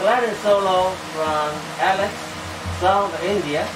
Clarinet solo from Alex, South India.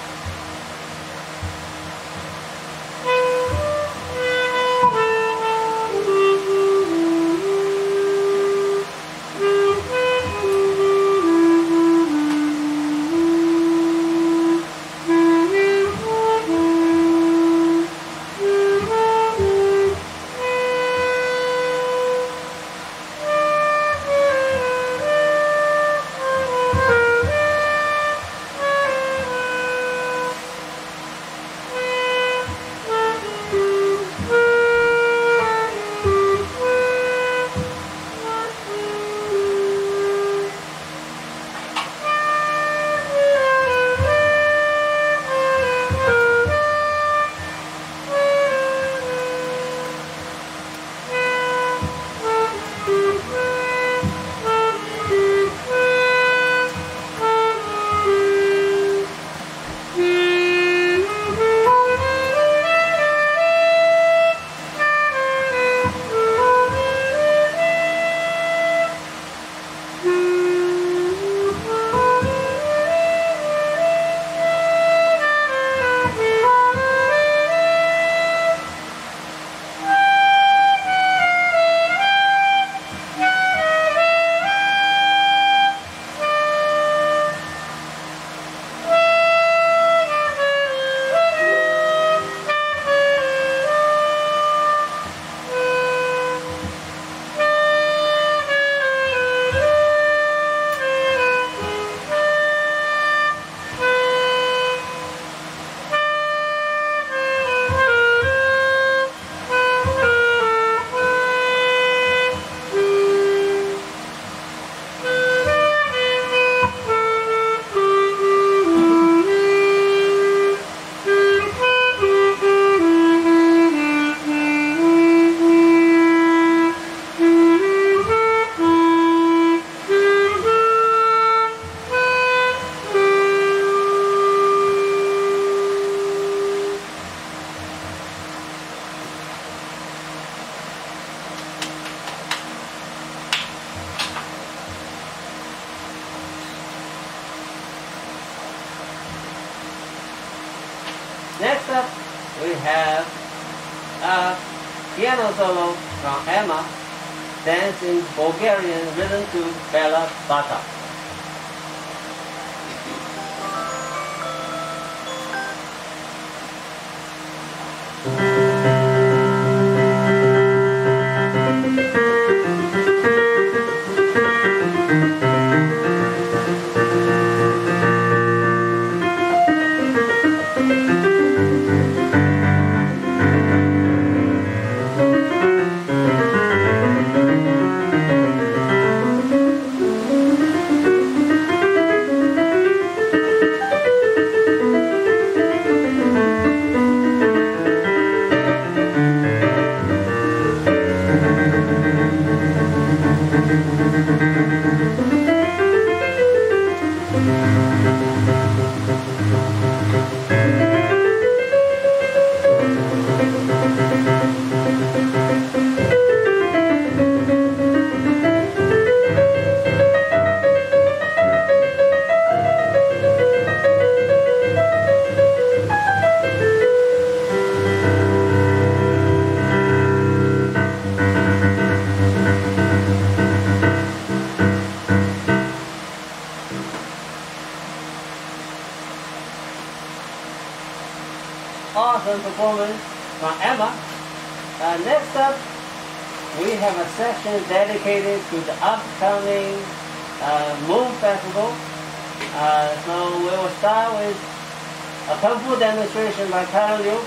Next up, we have a piano solo from Emma, dance in Bulgarian rhythm to Bela Bata. Awesome performance from Emma. Next up, we have a section dedicated to the upcoming Moon Festival. So we will start with a kung fu demonstration by Carol Liu.